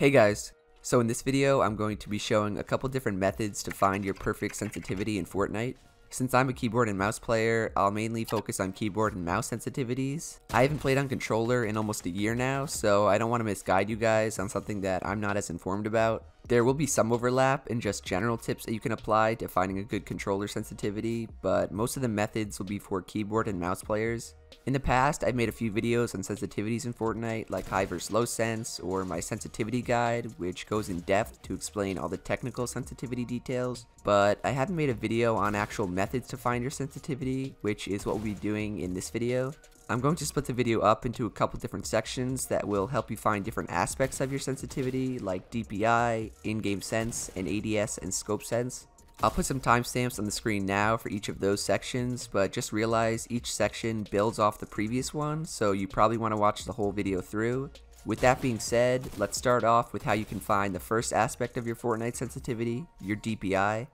Hey guys, so in this video I'm going to be showing a couple different methods to find your perfect sensitivity in Fortnite. Since I'm a keyboard and mouse player, I'll mainly focus on keyboard and mouse sensitivities. I haven't played on controller in almost a year now, so I don't want to misguide you guys on something that I'm not as informed about. There will be some overlap and just general tips that you can apply to finding a good controller sensitivity, but most of the methods will be for keyboard and mouse players. In the past, I've made a few videos on sensitivities in Fortnite, like high versus low sense, or my sensitivity guide, which goes in depth to explain all the technical sensitivity details, but I haven't made a video on actual methods to find your sensitivity, which is what we'll be doing in this video. I'm going to split the video up into a couple different sections that will help you find different aspects of your sensitivity, like DPI, in-game sense, and ADS and scope sense. I'll put some timestamps on the screen now for each of those sections, but just realize each section builds off the previous one, so you probably want to watch the whole video through. With that being said, let's start off with how you can find the first aspect of your Fortnite sensitivity, your DPI.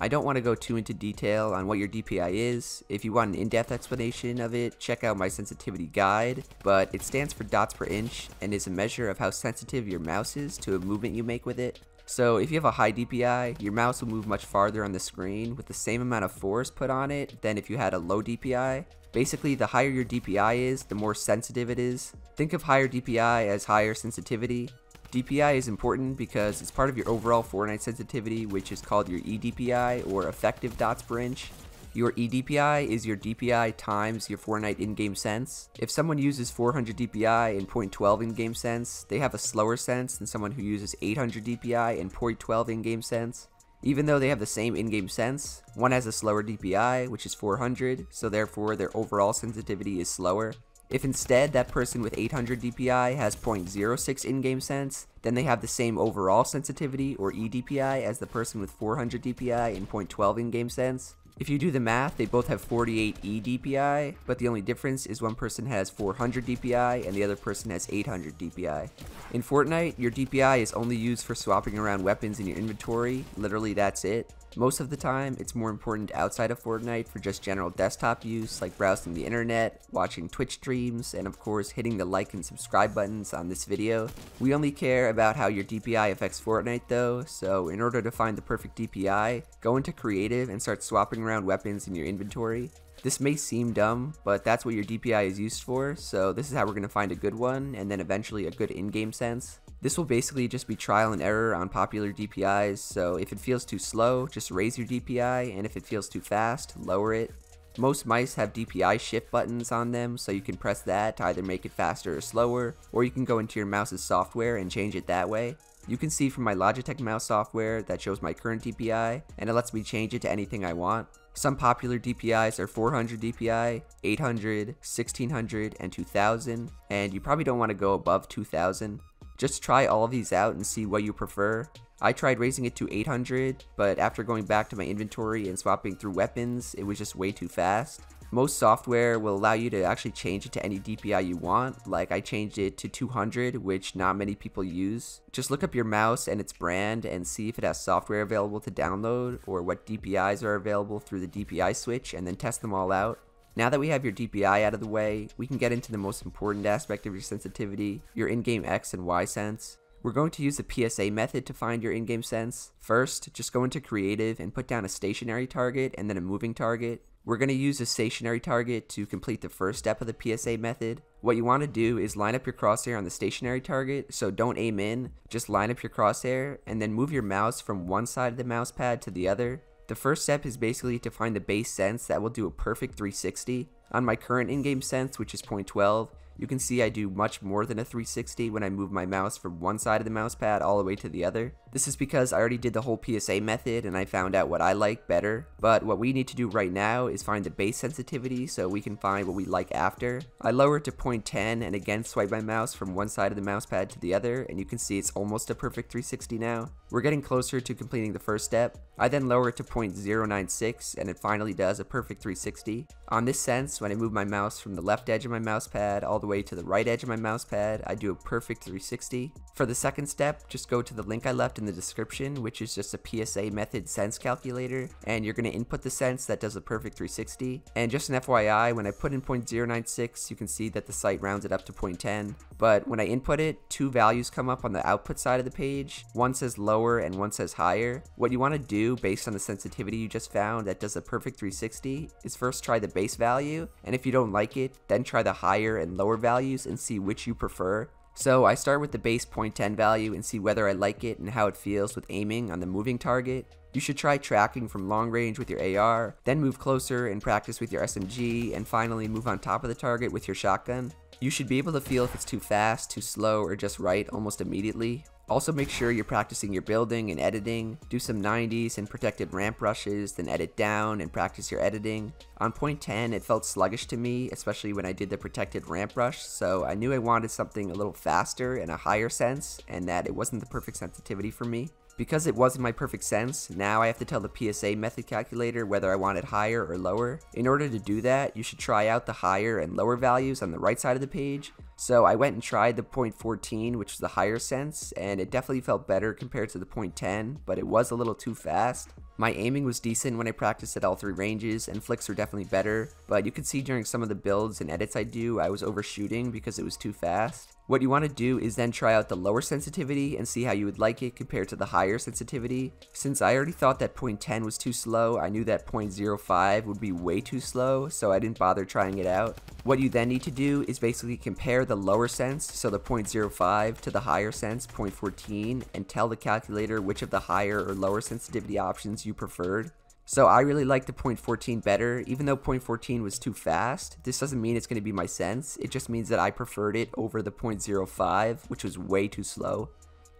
I don't want to go too into detail on what your DPI is. If you want an in-depth explanation of it, check out my sensitivity guide, but it stands for dots per inch and is a measure of how sensitive your mouse is to a movement you make with it. So if you have a high DPI, your mouse will move much farther on the screen with the same amount of force put on it than if you had a low DPI. Basically, the higher your DPI is, the more sensitive it is. Think of higher DPI as higher sensitivity. DPI is important because it's part of your overall Fortnite sensitivity, which is called your eDPI, or effective dots per inch. Your eDPI is your DPI times your Fortnite in-game sense. If someone uses 400 DPI and 0.12 in-game sense, they have a slower sense than someone who uses 800 DPI and 0.12 in-game sense. Even though they have the same in-game sense, one has a slower DPI, which is 400, so therefore their overall sensitivity is slower. If instead that person with 800 DPI has 0.06 in-game sense, then they have the same overall sensitivity, or eDPI, as the person with 400 DPI and 0.12 in-game sense. If you do the math, they both have 48 eDPI, but the only difference is one person has 400 DPI and the other person has 800 DPI. In Fortnite, your DPI is only used for swapping around weapons in your inventory, literally that's it. Most of the time, it's more important outside of Fortnite for just general desktop use, like browsing the internet, watching Twitch streams, and of course hitting the like and subscribe buttons on this video. We only care about how your DPI affects Fortnite though, so in order to find the perfect DPI, go into creative and start swapping around weapons in your inventory. This may seem dumb, but that's what your DPI is used for, so this is how we're going to find a good one, and then eventually a good in-game sense. This will basically just be trial and error on popular DPIs, so if it feels too slow, just raise your DPI, and if it feels too fast, lower it. Most mice have DPI shift buttons on them, so you can press that to either make it faster or slower, or you can go into your mouse's software and change it that way. You can see from my Logitech mouse software that shows my current DPI, and it lets me change it to anything I want. Some popular DPIs are 400 DPI, 800, 1600, and 2000, and you probably don't want to go above 2000. Just try all of these out and see what you prefer. I tried raising it to 800, but after going back to my inventory and swapping through weapons, it was just way too fast. Most software will allow you to actually change it to any DPI you want, like I changed it to 200, which not many people use. Just look up your mouse and its brand and see if it has software available to download or what DPIs are available through the DPI switch, and then test them all out. Now that we have your DPI out of the way, we can get into the most important aspect of your sensitivity, your in-game X and Y sense. We're going to use the PSA method to find your in-game sense. First, just go into creative and put down a stationary target and then a moving target. We're going to use a stationary target to complete the first step of the PSA method. What you want to do is line up your crosshair on the stationary target, so don't aim in, just line up your crosshair, and then move your mouse from one side of the mouse pad to the other. The first step is basically to find the base sense that will do a perfect 360. On my current in-game sense, which is 0.12, you can see I do much more than a 360 when I move my mouse from one side of the mouse pad all the way to the other. This is because I already did the whole PSA method and I found out what I like better, but what we need to do right now is find the base sensitivity so we can find what we like after. I lower it to 0.10 and again swipe my mouse from one side of the mouse pad to the other, and you can see it's almost a perfect 360 now. We're getting closer to completing the first step. I then lower it to 0.096 and it finally does a perfect 360. On this sense, when I move my mouse from the left edge of my mouse pad all the way to the right edge of my mouse pad, I do a perfect 360. For the second step, just go to the link I left in the description, which is just a PSA method sense calculator, and you're going to input the sense that does a perfect 360. And just an FYI, when I put in 0.096, you can see that the site rounded up to 0.10, but when I input it, two values come up on the output side of the page. One says lower and one says higher. What you want to do based on the sensitivity you just found that does a perfect 360 is first try the base value, and if you don't like it, then try the higher and lower values and see which you prefer. So I start with the base 0.10 value and see whether I like it and how it feels with aiming on the moving target. You should try tracking from long range with your AR, then move closer and practice with your SMG, and finally move on top of the target with your shotgun. You should be able to feel if it's too fast, too slow, or just right almost immediately. Also make sure you're practicing your building and editing. Do some 90s and protected ramp rushes, then edit down and practice your editing. On 0.10 it felt sluggish to me, especially when I did the protected ramp rush, so I knew I wanted something a little faster and a higher sense, and that it wasn't the perfect sensitivity for me. Because it wasn't my perfect sense, now I have to tell the PSA method calculator whether I want it higher or lower. In order to do that, you should try out the higher and lower values on the right side of the page. So I went and tried the 0.14, which was the higher sense, and it definitely felt better compared to the 0.10, but it was a little too fast. My aiming was decent when I practiced at all three ranges, and flicks were definitely better, but you can see during some of the builds and edits I do, I was overshooting because it was too fast. What you want to do is then try out the lower sensitivity and see how you would like it compared to the higher sensitivity. Since I already thought that 0.10 was too slow, I knew that 0.05 would be way too slow, so I didn't bother trying it out. What you then need to do is basically compare the lower sense, so the 0.05, to the higher sense, 0.14, and tell the calculator which of the higher or lower sensitivity options you preferred. So I really liked the 0.14 better, even though 0.14 was too fast. This doesn't mean it's going to be my sense, it just means that I preferred it over the 0.05, which was way too slow.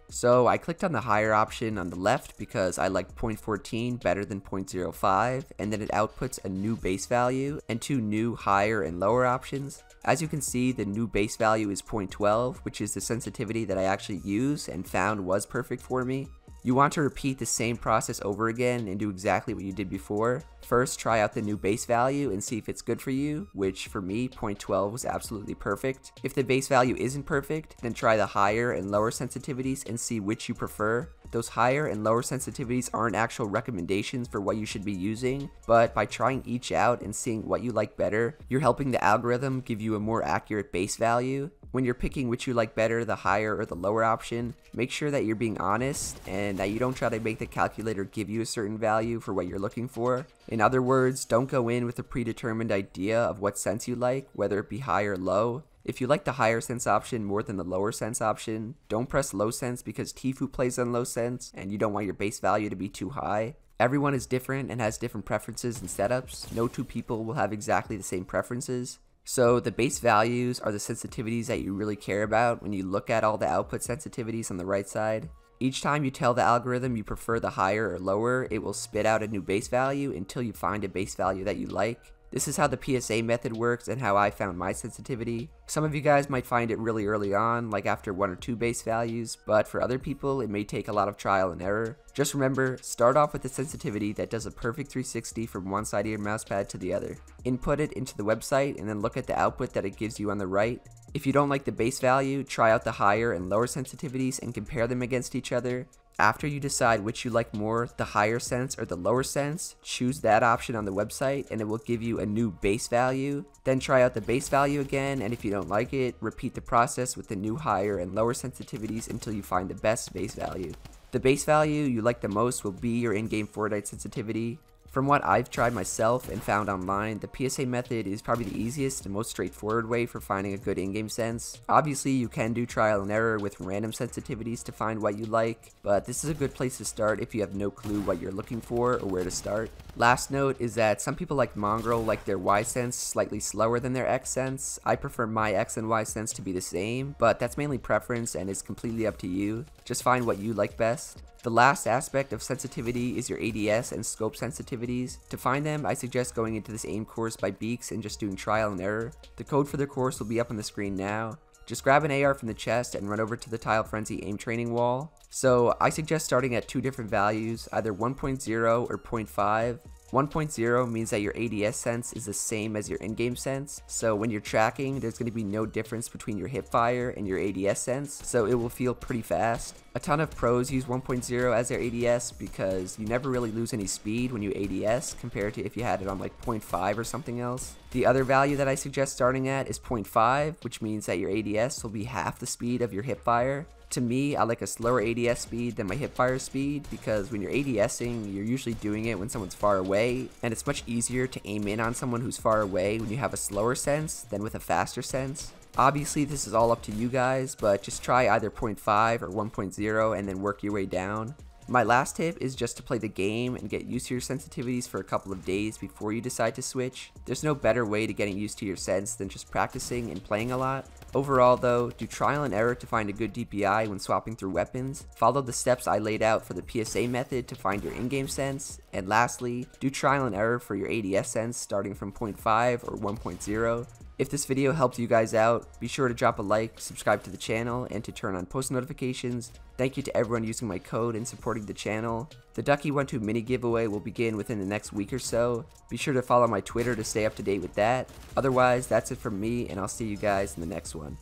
So I clicked on the higher option on the left because I liked 0.14 better than 0.05, and then it outputs a new base value and two new higher and lower options. As you can see, the new base value is 0.12, which is the sensitivity that I actually used and found was perfect for me. You want to repeat the same process over again and do exactly what you did before. First, try out the new base value and see if it's good for you, which for me, 0.12 was absolutely perfect. If the base value isn't perfect, then try the higher and lower sensitivities and see which you prefer. Those higher and lower sensitivities aren't actual recommendations for what you should be using, but by trying each out and seeing what you like better, you're helping the algorithm give you a more accurate base value. When you're picking which you like better, the higher or the lower option, make sure that you're being honest and that you don't try to make the calculator give you a certain value for what you're looking for. In other words, don't go in with a predetermined idea of what sense you like, whether it be high or low. If you like the higher sense option more than the lower sense option, don't press low sense because Tfue plays on low sense and you don't want your base value to be too high. Everyone is different and has different preferences and setups. No two people will have exactly the same preferences. So the base values are the sensitivities that you really care about when you look at all the output sensitivities on the right side. Each time you tell the algorithm you prefer the higher or lower, it will spit out a new base value until you find a base value that you like. This is how the PSA method works and how I found my sensitivity. Some of you guys might find it really early on, like after one or two base values, but for other people it may take a lot of trial and error. Just remember, start off with the sensitivity that does a perfect 360 from one side of your mousepad to the other. Input it into the website and then look at the output that it gives you on the right. If you don't like the base value, try out the higher and lower sensitivities and compare them against each other. After you decide which you like more, the higher sense or the lower sense, choose that option on the website and it will give you a new base value. Then try out the base value again, and if you don't like it, repeat the process with the new higher and lower sensitivities until you find the best base value. The base value you like the most will be your in-game Fortnite sensitivity. From what I've tried myself and found online, the PSA method is probably the easiest and most straightforward way for finding a good in-game sense. Obviously, you can do trial and error with random sensitivities to find what you like, but this is a good place to start if you have no clue what you're looking for or where to start. Last note is that some people like Mongrel like their Y sense slightly slower than their X sense. I prefer my X and Y sense to be the same, but that's mainly preference and is completely up to you. Just find what you like best. The last aspect of sensitivity is your ADS and scope sensitivities. To find them, I suggest going into this AIM course by Beaks and just doing trial and error. The code for the course will be up on the screen now. Just grab an AR from the chest and run over to the Tile Frenzy aim training wall. So I suggest starting at two different values, either 1.0 or 0.5. 1.0 means that your ADS sense is the same as your in-game sense, so when you're tracking, there's going to be no difference between your hipfire and your ADS sense, so it will feel pretty fast. A ton of pros use 1.0 as their ADS because you never really lose any speed when you ADS compared to if you had it on like 0.5 or something else. The other value that I suggest starting at is 0.5, which means that your ADS will be half the speed of your hipfire. To me, I like a slower ADS speed than my hipfire speed because when you're ADSing, you're usually doing it when someone's far away, and it's much easier to aim in on someone who's far away when you have a slower sense than with a faster sense. Obviously, this is all up to you guys, but just try either 0.5 or 1.0 and then work your way down. My last tip is just to play the game and get used to your sensitivities for a couple of days before you decide to switch. There's no better way to getting used to your sense than just practicing and playing a lot. Overall though, do trial and error to find a good DPI when swapping through weapons, follow the steps I laid out for the PSA method to find your in-game sense, and lastly, do trial and error for your ADS sense starting from 0.5 or 1.0. If this video helped you guys out, be sure to drop a like, subscribe to the channel, and to turn on post notifications. Thank you to everyone using my code and supporting the channel. The Ducky 1-2 mini giveaway will begin within the next week or so. Be sure to follow my Twitter to stay up to date with that. Otherwise, that's it from me, and I'll see you guys in the next one.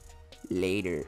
Later.